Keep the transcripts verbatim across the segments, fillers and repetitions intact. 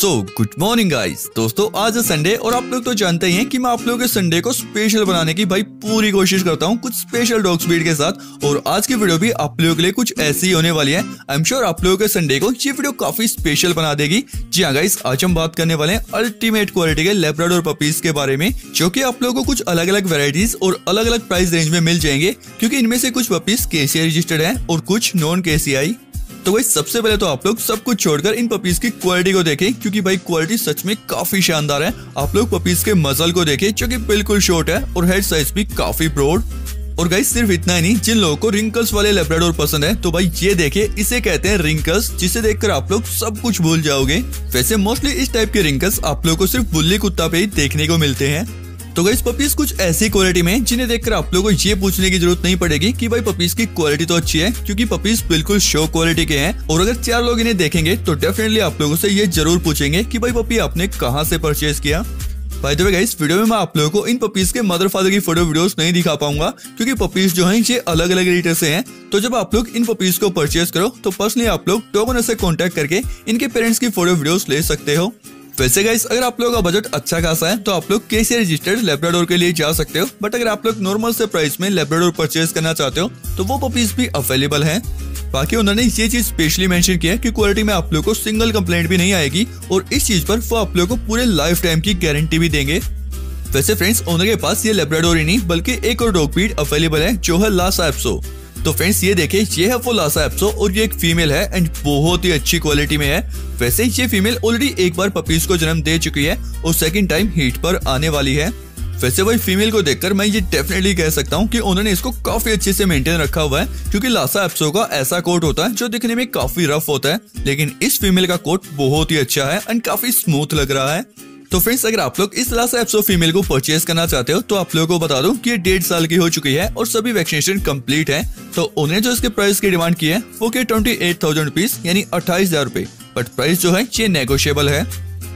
So good morning guys, दोस्तों आज है संडे और आप लोग तो जानते ही हैं कि मैं आप लोगों के संडे को स्पेशल बनाने की भाई पूरी कोशिश करता हूं कुछ स्पेशल डॉग स्पीड के साथ। और आज की वीडियो भी आप लोगों के लिए कुछ ऐसी ही होने वाली है। आई एम श्योर आप लोगों के संडे को ये वीडियो काफी स्पेशल बना देगी। जी हाँ गाइस, आज हम बात करने वाले हैं अल्टीमेट क्वालिटी के लैब्राडोर पपीज के बारे में, जो की आप लोगों को कुछ अलग अलग वेराइटीज और अलग अलग प्राइस रेंज में मिल जाएंगे, क्योंकि इनमें से कुछ पपीज केसीआई रजिस्टर्ड है और कुछ नॉन केसीआई। तो भाई सबसे पहले तो आप लोग सब कुछ छोड़कर इन पपीज की क्वालिटी को देखें, क्योंकि भाई क्वालिटी सच में काफी शानदार है। आप लोग पपीज के मसल को देखें जो कि बिल्कुल शॉर्ट है और हेड साइज भी काफी ब्रॉड। और गाइस सिर्फ इतना ही नहीं, जिन लोगों को रिंकल्स वाले लैब्राडोर पसंद है तो भाई ये देखिए, इसे कहते हैं रिंकल्स, जिसे देखकर आप लोग सब कुछ भूल जाओगे। वैसे मोस्टली इस टाइप के रिंकल्स आप लोग को सिर्फ बुल्ली कुत्ता पे ही देखने को मिलते हैं। तो गाइस पपीज कुछ ऐसी क्वालिटी में जिन्हें देखकर आप लोगों को ये पूछने की जरूरत नहीं पड़ेगी कि भाई पपीज की क्वालिटी तो अच्छी है, क्योंकि पपीज बिल्कुल शो क्वालिटी के हैं। और अगर चार लोग इन्हें देखेंगे तो डेफिनेटली आप लोगों से ये जरूर पूछेंगे कि भाई पपी आपने कहाँ से परचेज किया। By the way guys, video में मैं आप लोगों को इन पपीज के मदर फादर की फोटो वीडियोस नहीं दिखा पाऊंगा, क्योंकि पपीज जो हैं ये अलग अलग एडिटर से हैं। तो जब आप लोग इन पपीज को परचेज करो तो पर्सनली आप लोग डॉग ओनर से कॉन्टेक्ट करके इनके पेरेंट्स की फोटो वीडियोस ले सकते हो। वैसे गाइस अगर आप लोगों का बजट अच्छा खासा है तो आप लोग केसीआई रजिस्टर्ड लैब्राडोर के लिए जा सकते हो। बट अगर आप लोग नॉर्मल से प्राइस में लैब्राडोर परचेज करना चाहते हो तो वो पपीज भी अवेलेबल है। बाकी उन्होंने ये चीज स्पेशली मेंशन किया है कि क्वालिटी में आप लोग को सिंगल कंप्लेंट भी नहीं आएगी और इस चीज पर वो आप लोग को पूरे लाइफ टाइम की गारंटी भी देंगे। वैसे फ्रेंड्स ओनर के पास ये लैब्राडोर ही नहीं बल्कि एक और डॉग ब्रीड अवेलेबल है जो है लासा एप्सो। तो फ्रेंड्स ये देखिए, ये है वो लासा एप्सो और ये एक फीमेल है एंड बहुत ही अच्छी क्वालिटी में है। वैसे ये फीमेल ऑलरेडी एक बार पपीज को जन्म दे चुकी है और सेकेंड टाइम हीट पर आने वाली है। वैसे भाई फीमेल को देखकर मैं ये डेफिनेटली कह सकता हूँ कि उन्होंने इसको काफी अच्छे से मेंटेन रखा हुआ है, क्योंकि लासा एप्सो का ऐसा कोट होता है जो दिखने में काफी रफ होता है, लेकिन इस फीमेल का कोट बहुत ही अच्छा है एंड काफी स्मूथ लग रहा है। तो फ्रेंड्स अगर आप लोग इस लासा एप्सो फीमेल को परचेज करना चाहते हो तो आप लोगों को बता दूं कि ये डेढ़ साल की हो चुकी है और सभी वैक्सीनेशन कंप्लीट है। तो उन्हें जो इसके प्राइस की डिमांड की है वो के ट्वेंटी एट थाउजेंड रुपीज यानी अट्ठाईस हजार रूपए, बट प्राइस जो है ये नेगोशिएबल है।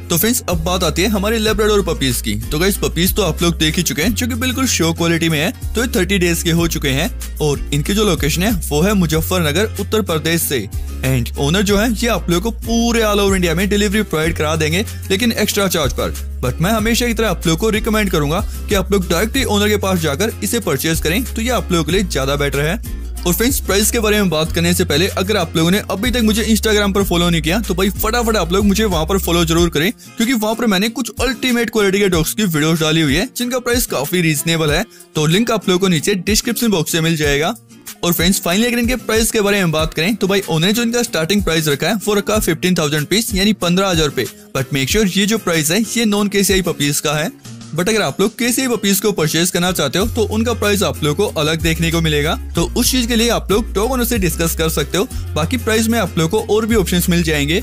तो फ्रेंड्स अब बात आती है हमारे लैब्राडोर पपीज की। तो गाइस पपीज तो आप लोग देख ही चुके हैं जो कि बिल्कुल शो क्वालिटी में है। तो ये थर्टी डेज के हो चुके हैं और इनकी जो लोकेशन है वो है मुजफ्फरनगर उत्तर प्रदेश से। एंड ओनर जो है ये आप लोगों को पूरे ऑल ओवर इंडिया में डिलीवरी प्रोवाइड करा देंगे, लेकिन एक्स्ट्रा चार्ज पर। बट मैं हमेशा की तरह आप लोग को रिकमेंड करूंगा कि आप लोग डायरेक्टली ओनर के पास जाकर इसे परचेज करें, तो ये आप लोगों के लिए ज्यादा बेटर है। और फ्रेंड्स प्राइस के बारे में बात करने से पहले अगर आप लोगों ने अभी तक मुझे इंस्टाग्राम पर फॉलो नहीं किया तो भाई फटाफट आप लोग मुझे वहां पर फॉलो जरूर करें, क्योंकि वहां पर मैंने कुछ अल्टीमेट क्वालिटी के डॉग्स की वीडियोस डाली हुई है जिनका प्राइस काफी रीजनेबल है। तो लिंक आप लोगों को नीचे डिस्क्रिप्शन बॉक्स से मिल जाएगा। और फ्रेंड्स फाइनली अगर इनके प्राइस के बारे में बात करें तो भाई उन्होंने जो इनका स्टार्टिंग प्राइस रखा है वो रखा फिफ्टीन थाउजेंड पीस यानी पंद्रह हजार रुपए। बट मेक श्योर ये जो प्राइस है ये नॉन केसीआई पपीज का है। बट अगर आप लोग केसीआई पपीज को परचेज करना चाहते हो तो उनका प्राइस आप लोग को अलग देखने को मिलेगा। तो उस चीज के लिए आप लोग डॉग ओनर से डिस्कस कर सकते हो। बाकी प्राइस में आप लोग को और भी ऑप्शंस मिल जाएंगे।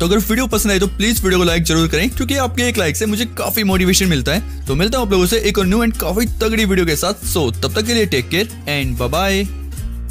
तो अगर वीडियो पसंद आए तो प्लीज वीडियो को लाइक जरूर करें, क्योंकि आपके एक लाइक से मुझे काफी मोटिवेशन मिलता है। तो मिलता हूँ आप लोगों से एक और न्यू एंड काफी तगड़ी वीडियो के साथ। सो तब तक के लिए take care and bye bye.